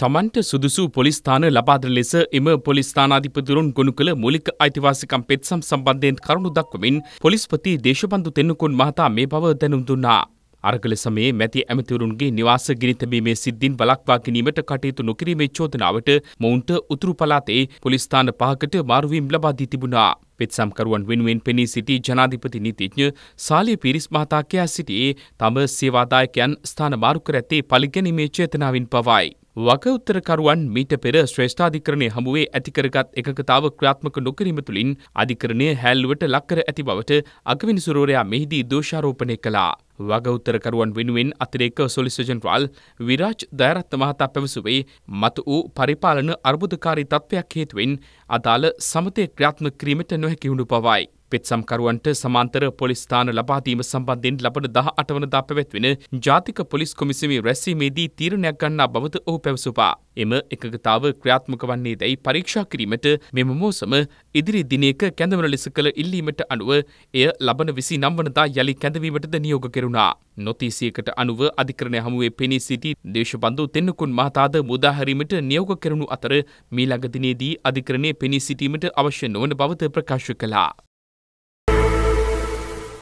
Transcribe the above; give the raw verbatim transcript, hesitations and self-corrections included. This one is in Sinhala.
තමන්ට සුදුසු පොලිස් ස්ථාන ලබා දෙන ලෙස එම පොලිස් ස්ථානාධිපතිවරුන් ගොනු කළ මූලික අයිතිවාසිකම් පෙත්සම් සම්බන්ධයෙන් කරුණු දක්වමින් පොලිස්පති දේශබන්දු තෙන්නකෝන් මහතා මේ බව දැනුම් දුන්නා. අරගල සමයේ මැති ඇමතිවරුන්ගේ නිවාස ගිනිතැබීමේ සිද්ධීන් වළක්වා ගැනීමට කටයුතු නොකිරීමේ චෝදනාවට මොවුන්ට උතුරු පළාතේ පොලිස් ස්ථාන පහකට මාරුවීම් ලබා දී තිබුණා. පෙත්සම්කරුවන් වෙනුවෙන් පෙනී සිටි ජනාධිපති නීතිඥ සාලිය පීරිස් මහතා කියා සිටියේ තම සේවාදායකයන් ස්ථාන මාරු කර ඇත්තේ පළිගැනීමේ චේතනාවෙන් පවයි. වග උත්තරකරුවන් මීට පෙර ශ්‍රේෂ්ඨාධිකරණය හමුවේ ඇතිකරගත් එකකතාව ක්‍රියාත්මක නොකිරීම තුළින් අධිකරණය හැල්ලුවට ලක්කර ඇති බවට අගවිනි සුරෝරයා මෙහිදී දෝෂාරෝපණය කළා. වග උත්තරකරුවන් වෙනුවෙන් අතිරේක සොලිසිටර් ජෙනරාල් විරාජ් දයරත්න මහතා පැවසුවේ මතු වූ පරිපාලන අර්බුදකාරී තත්ත්වයක් හේතුවෙන් අදාළ සමතය ක්‍රියාත්මක කිරීමට නොහැකි වුණු බවයි. පෙත්සම්කරුවන්ට සමාන්තර පොලිස් ස්ථාන ලබා දීම සම්බන්ධයෙන් ලබන දහ අට වනදා පැවැත්වෙන ජාතික පොලිස් කොමිසමේ රැස්වීමේදී තීරණයක් ගන්නා බවද ඔහු පැවසුවා. එම එකගතාව ක්‍රියාත්මක වන්නේ දැයි පරීක්ෂා කිරීමට මෙම මෝසම ඉදිරි දිනයක කැඳවන ලෙස කළ ඉල්ලීමට අනුව එය ලබන විසිනව වනදා යළි කැඳවීමටද නියෝග කෙරුණා. නොතීසියකට අනුව අධිකරණය හමුවේ පෙනී සිටි දේශබන්දු තෙන්නකෝන් මහතාද මුදාහැරීමට නියෝග කෙරුණු අතර මීළඟ දිනේදී අධිකරණයේ පෙනී සිටීමට අවශ්‍ය නොවන බවද ප්‍රකාශ කළා.